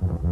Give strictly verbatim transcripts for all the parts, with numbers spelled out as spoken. Leave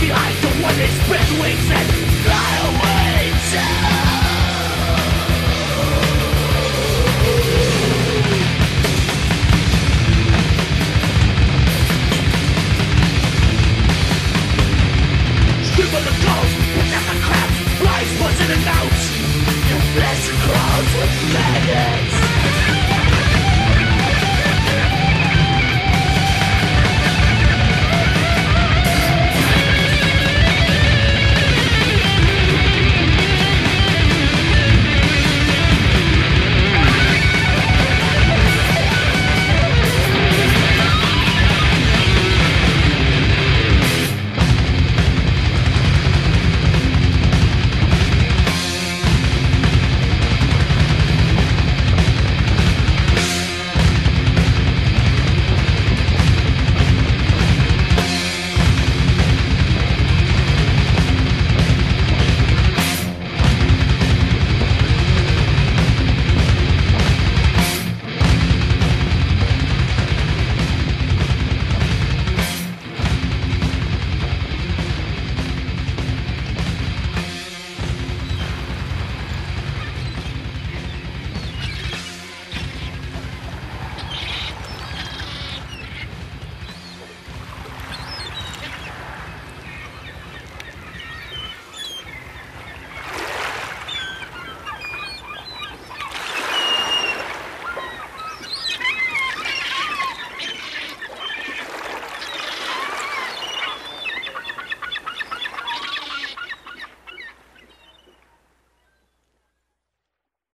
behind the one they spread wings and fly away down.